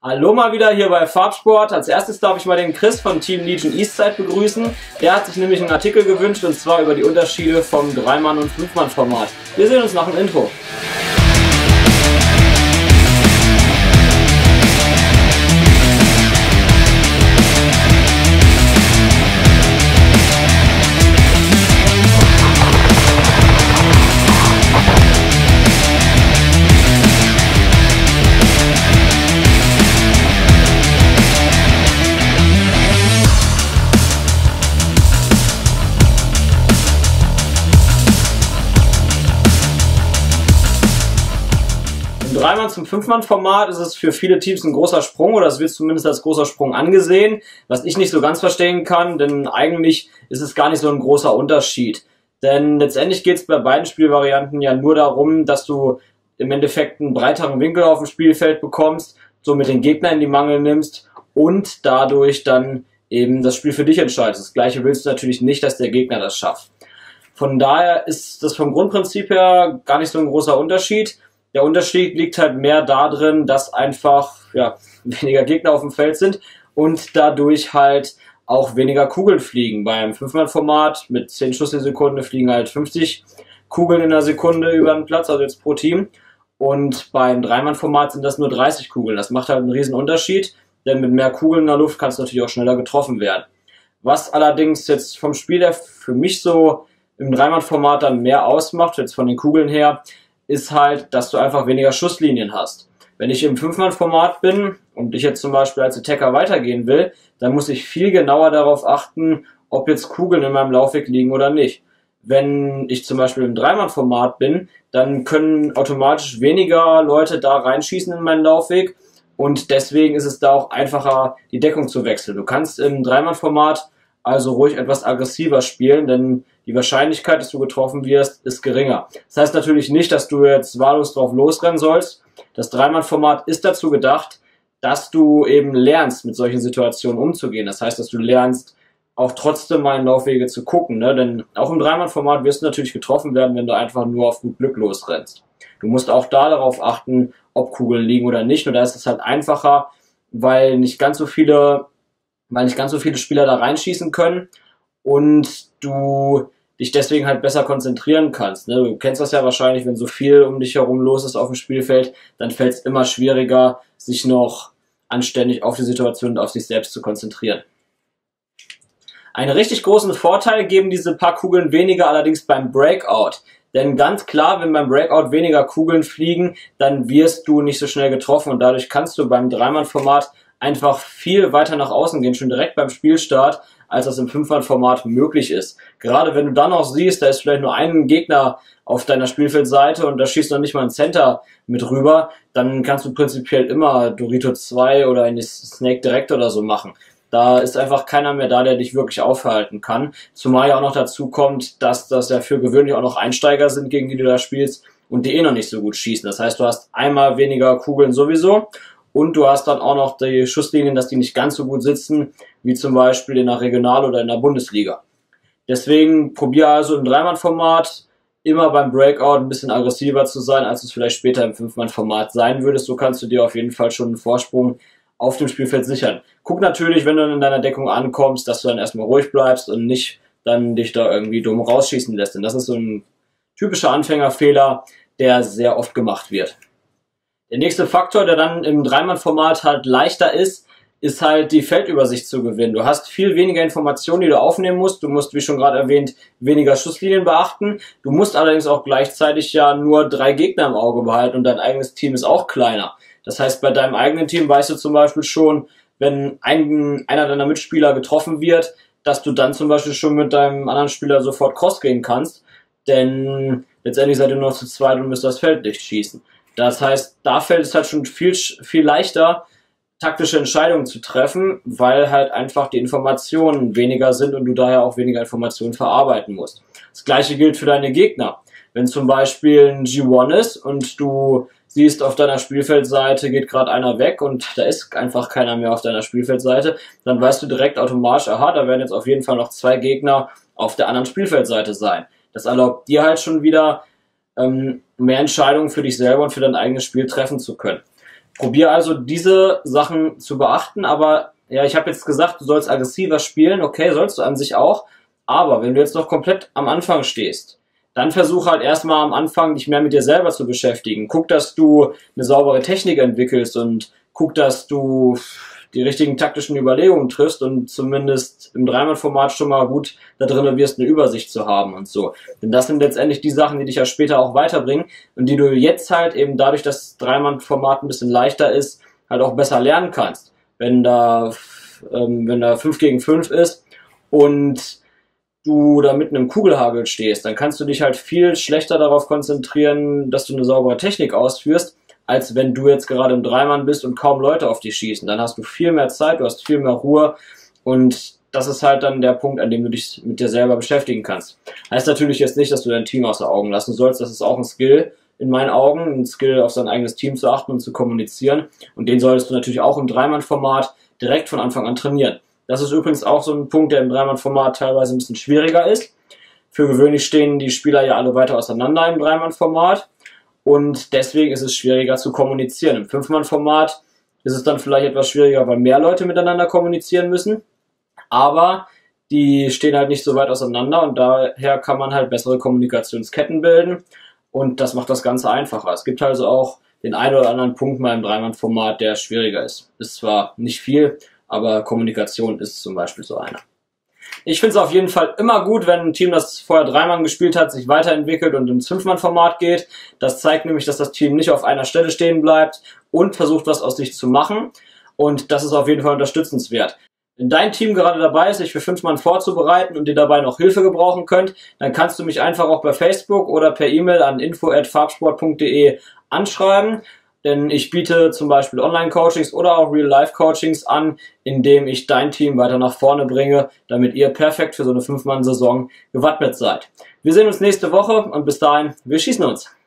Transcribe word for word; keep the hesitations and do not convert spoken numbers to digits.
Hallo mal wieder hier bei Farbsport. Als erstes darf ich mal den Chris von Team Legion Eastside begrüßen. Der hat sich nämlich einen Artikel gewünscht, und zwar über die Unterschiede vom drei Mann- und fünf Mann-Format. Wir sehen uns nach dem Intro. Dreimal zum Fünfmann-Format ist es für viele Teams ein großer Sprung, oder es wird zumindest als großer Sprung angesehen, was ich nicht so ganz verstehen kann, denn eigentlich ist es gar nicht so ein großer Unterschied. Denn letztendlich geht es bei beiden Spielvarianten ja nur darum, dass du im Endeffekt einen breiteren Winkel auf dem Spielfeld bekommst, somit den Gegner in die Mangel nimmst und dadurch dann eben das Spiel für dich entscheidest. Das Gleiche willst du natürlich nicht, dass der Gegner das schafft. Von daher ist das vom Grundprinzip her gar nicht so ein großer Unterschied. Der Unterschied liegt halt mehr darin, dass einfach ja, weniger Gegner auf dem Feld sind und dadurch halt auch weniger Kugeln fliegen. Beim Fünfmann-Format mit zehn Schuss in der Sekunde fliegen halt fünfzig Kugeln in der Sekunde über den Platz, also jetzt pro Team. Und beim Dreimann-Format sind das nur dreißig Kugeln. Das macht halt einen riesen Unterschied, denn mit mehr Kugeln in der Luft kannst du natürlich auch schneller getroffen werden. Was allerdings jetzt vom Spiel her für mich so im Dreimann-Format dann mehr ausmacht, jetzt von den Kugeln her, ist halt, dass du einfach weniger Schusslinien hast. Wenn ich im Fünfmann-Format bin und ich jetzt zum Beispiel als Attacker weitergehen will, dann muss ich viel genauer darauf achten, ob jetzt Kugeln in meinem Laufweg liegen oder nicht. Wenn ich zum Beispiel im Dreimann-Format bin, dann können automatisch weniger Leute da reinschießen in meinen Laufweg, und deswegen ist es da auch einfacher, die Deckung zu wechseln. Du kannst im Dreimann-Format also ruhig etwas aggressiver spielen, denn die Wahrscheinlichkeit, dass du getroffen wirst, ist geringer. Das heißt natürlich nicht, dass du jetzt wahllos drauf losrennen sollst. Das Dreimann-Format ist dazu gedacht, dass du eben lernst, mit solchen Situationen umzugehen. Das heißt, dass du lernst, auch trotzdem mal in Laufwege zu gucken, ne? Denn auch im Dreimann-Format wirst du natürlich getroffen werden, wenn du einfach nur auf gut Glück losrennst. Du musst auch da darauf achten, ob Kugeln liegen oder nicht. Und da ist es halt einfacher, weil nicht ganz so viele, weil nicht ganz so viele Spieler da reinschießen können und du dich deswegen halt besser konzentrieren kannst. Du kennst das ja wahrscheinlich, wenn so viel um dich herum los ist auf dem Spielfeld, dann fällt es immer schwieriger, sich noch anständig auf die Situation und auf sich selbst zu konzentrieren. Einen richtig großen Vorteil geben diese paar Kugeln weniger allerdings beim Breakout. Denn ganz klar, wenn beim Breakout weniger Kugeln fliegen, dann wirst du nicht so schnell getroffen, und dadurch kannst du beim Dreimann-Format einfach viel weiter nach außen gehen, schon direkt beim Spielstart, als das im Fünfmann-Format möglich ist. Gerade wenn du dann auch siehst, da ist vielleicht nur ein Gegner auf deiner Spielfeldseite und da schießt noch nicht mal ein Center mit rüber, dann kannst du prinzipiell immer Dorito zwei oder eine Snake direkt oder so machen. Da ist einfach keiner mehr da, der dich wirklich aufhalten kann. Zumal ja auch noch dazu kommt, dass das ja für gewöhnlich auch noch Einsteiger sind, gegen die du da spielst, und die eh noch nicht so gut schießen. Das heißt, du hast einmal weniger Kugeln sowieso, und du hast dann auch noch die Schusslinien, dass die nicht ganz so gut sitzen, wie zum Beispiel in der Regional- oder in der Bundesliga. Deswegen probiere also im Dreimann-Format immer beim Breakout ein bisschen aggressiver zu sein, als es vielleicht später im Fünfmann-Format sein würdest. So kannst du dir auf jeden Fall schon einen Vorsprung auf dem Spielfeld sichern. Guck natürlich, wenn du in deiner Deckung ankommst, dass du dann erstmal ruhig bleibst und nicht dann dich da irgendwie dumm rausschießen lässt. Denn das ist so ein typischer Anfängerfehler, der sehr oft gemacht wird. Der nächste Faktor, der dann im Dreimann-Format halt leichter ist, ist halt die Feldübersicht zu gewinnen. Du hast viel weniger Informationen, die du aufnehmen musst. Du musst, wie schon gerade erwähnt, weniger Schusslinien beachten. Du musst allerdings auch gleichzeitig ja nur drei Gegner im Auge behalten, und dein eigenes Team ist auch kleiner. Das heißt, bei deinem eigenen Team weißt du zum Beispiel schon, wenn ein, einer deiner Mitspieler getroffen wird, dass du dann zum Beispiel schon mit deinem anderen Spieler sofort cross gehen kannst, denn letztendlich seid ihr nur noch zu zweit und müsst das Feld dicht schießen. Das heißt, da fällt es halt schon viel, viel leichter, taktische Entscheidungen zu treffen, weil halt einfach die Informationen weniger sind und du daher auch weniger Informationen verarbeiten musst. Das Gleiche gilt für deine Gegner. Wenn zum Beispiel ein G eins ist und du siehst, auf deiner Spielfeldseite geht gerade einer weg und da ist einfach keiner mehr auf deiner Spielfeldseite, dann weißt du direkt automatisch, aha, da werden jetzt auf jeden Fall noch zwei Gegner auf der anderen Spielfeldseite sein. Das erlaubt dir halt schon wieder, ähm, mehr Entscheidungen für dich selber und für dein eigenes Spiel treffen zu können. Probier also diese Sachen zu beachten, aber ja, ich habe jetzt gesagt, du sollst aggressiver spielen, okay, sollst du an sich auch, aber wenn du jetzt noch komplett am Anfang stehst, dann versuch halt erstmal am Anfang dich mehr mit dir selber zu beschäftigen. Guck, dass du eine saubere Technik entwickelst und guck, dass du die richtigen taktischen Überlegungen triffst und zumindest im Dreimann-Format schon mal gut da drin wirst, eine Übersicht zu haben und so. Denn das sind letztendlich die Sachen, die dich ja später auch weiterbringen und die du jetzt halt eben dadurch, dass das Dreimann-Format ein bisschen leichter ist, halt auch besser lernen kannst. Wenn da, ähm, wenn da fünf gegen fünf ist und du da mit einem Kugelhagel stehst, dann kannst du dich halt viel schlechter darauf konzentrieren, dass du eine saubere Technik ausführst, als wenn du jetzt gerade im Dreimann bist und kaum Leute auf dich schießen. Dann hast du viel mehr Zeit, du hast viel mehr Ruhe und das ist halt dann der Punkt, an dem du dich mit dir selber beschäftigen kannst. Heißt natürlich jetzt nicht, dass du dein Team außer Augen lassen sollst, das ist auch ein Skill in meinen Augen, ein Skill auf sein eigenes Team zu achten und zu kommunizieren und den solltest du natürlich auch im Dreimann-Format direkt von Anfang an trainieren. Das ist übrigens auch so ein Punkt, der im Dreimann-Format teilweise ein bisschen schwieriger ist. Für gewöhnlich stehen die Spieler ja alle weiter auseinander im Dreimann-Format. Und deswegen ist es schwieriger zu kommunizieren. Im Fünfmann-Format ist es dann vielleicht etwas schwieriger, weil mehr Leute miteinander kommunizieren müssen. Aber die stehen halt nicht so weit auseinander und daher kann man halt bessere Kommunikationsketten bilden. Und das macht das Ganze einfacher. Es gibt also auch den einen oder anderen Punkt mal im Dreimann-Format, der schwieriger ist. Ist zwar nicht viel, aber Kommunikation ist zum Beispiel so einer. Ich finde es auf jeden Fall immer gut, wenn ein Team, das vorher Dreimann gespielt hat, sich weiterentwickelt und ins Fünfmann-Format geht. Das zeigt nämlich, dass das Team nicht auf einer Stelle stehen bleibt und versucht, was aus sich zu machen. Und das ist auf jeden Fall unterstützenswert. Wenn dein Team gerade dabei ist, sich für Fünfmann vorzubereiten und ihr dabei noch Hilfe gebrauchen könnt, dann kannst du mich einfach auch bei Facebook oder per E-Mail an info at farbsport punkt de anschreiben. Denn ich biete zum Beispiel Online-Coachings oder auch Real-Life-Coachings an, indem ich dein Team weiter nach vorne bringe, damit ihr perfekt für so eine Fünf-Mann-Saison gewappnet seid. Wir sehen uns nächste Woche und bis dahin, wir schießen uns!